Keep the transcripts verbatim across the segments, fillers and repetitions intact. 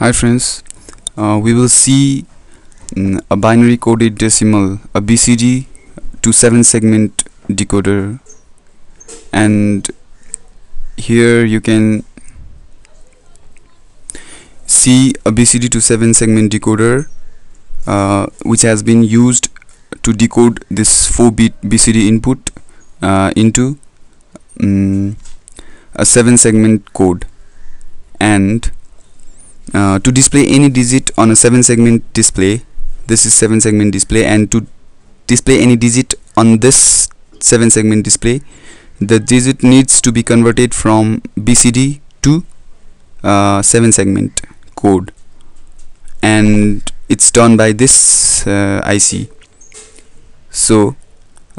Hi friends, uh, we will see um, a binary coded decimal, a B C D to seven segment decoder, and here you can see a B C D to seven segment decoder uh, which has been used to decode this four bit B C D input uh, into um, a seven segment code, and uh, to display any digit on a seven segment display, this is seven segment display, and to display any digit on this seven segment display, the digit needs to be converted from B C D to uh, seven segment code, and it's done by this uh, I C. So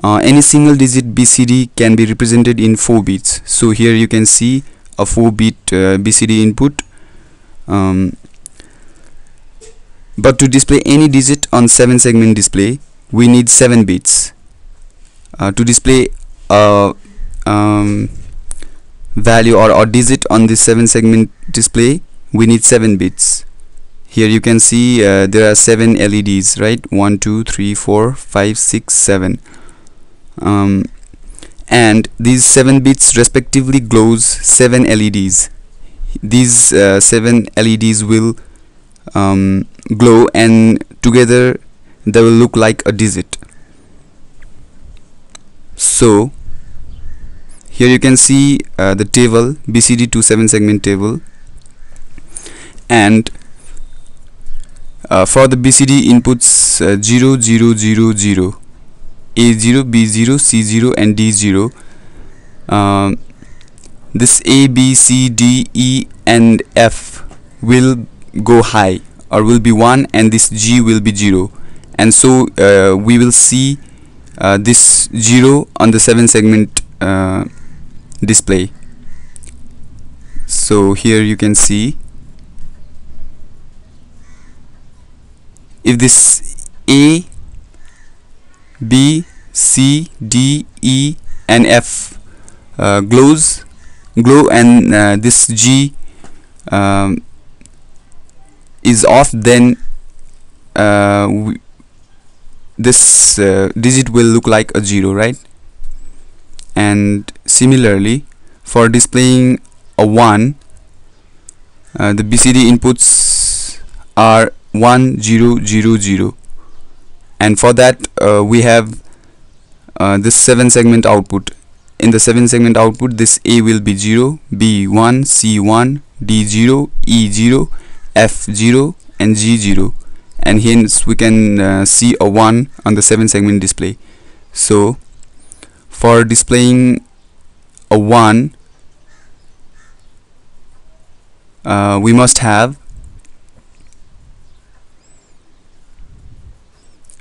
uh, any single digit B C D can be represented in four bits. So here you can see a four bit uh, B C D input, um, but to display any digit on seven segment display we need seven bits. Uh, to display a um, value or a digit on this seven segment display we need seven bits. Here you can see uh, there are seven L E Ds, right? One two three four five six seven, um, and these seven bits respectively glows seven L E Ds. These uh, seven L E Ds will um, glow, and together they will look like a digit. So here you can see uh, the table, B C D to seven segment table, and Uh, for the B C D inputs uh, zero zero zero zero, A zero, B zero, C zero and D zero, uh, this A, B, C, D, E and F will go high or will be one, and this G will be zero, and so uh, we will see uh, this zero on the seven segment uh, display. So here you can see, if this A, B, C, D, E and F uh, glows, glow, and uh, this G um, is off, then uh, w this uh, digit will look like a zero, right? And similarly, for displaying a one, uh, the B C D inputs are one zero zero zero, and for that uh, we have uh, this seven segment output. In the seven segment output, this A will be zero, B one, C one, D zero, E zero, F zero and G zero, and hence we can uh, see a one on the seven segment display. So for displaying a one, uh, we must have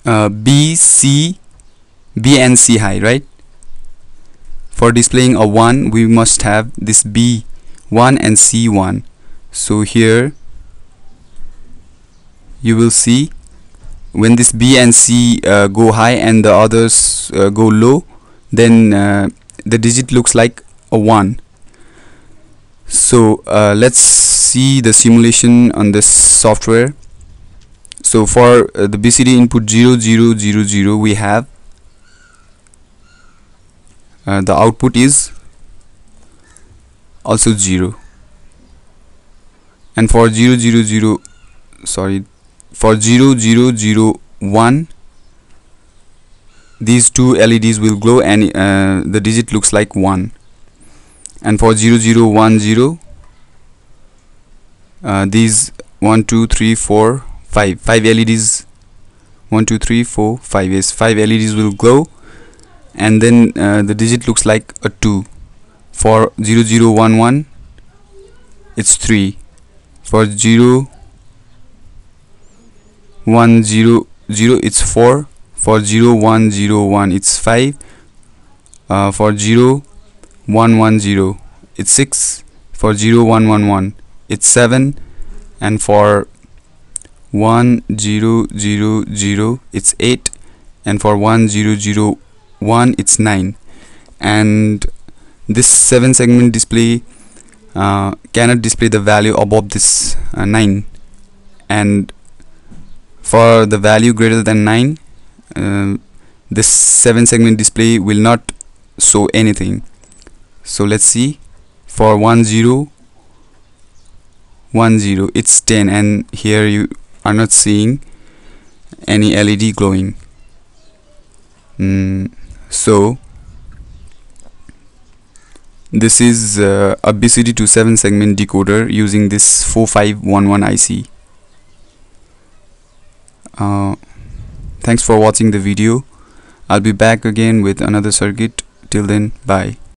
Uh, B, C, B and C high, right? For displaying a one, we must have this B one and C one. So here you will see, when this B and C uh, go high and the others uh, go low, then uh, the digit looks like a one. So uh, let's see the simulation on this software. So for uh, the B C D input zero zero zero zero, we have uh, the output is also zero, and for zero zero zero sorry for zero zero zero one, these two L E Ds will glow, and uh, the digit looks like one, and for zero zero one zero, uh, these one two three four five L E Ds, one two three four five, yes, five L E Ds will glow, and then uh, the digit looks like a two. For zero zero one one it's three, for zero one zero zero it's four, for zero one zero one it's five, uh, for zero one one zero it's six, for zero one one one it's seven, and for one zero zero zero it's eight, and for one zero zero one it's nine. And this seven segment display uh, cannot display the value above this uh, nine and for the value greater than nine, uh, this seven segment display will not show anything. So let's see, for one zero one zero it's ten, and here you are not seeing any L E D glowing. Mm, so this is uh, a B C D to seven segment decoder using this four five one one I C. Uh, thanks for watching the video. I'll be back again with another circuit. Till then, bye.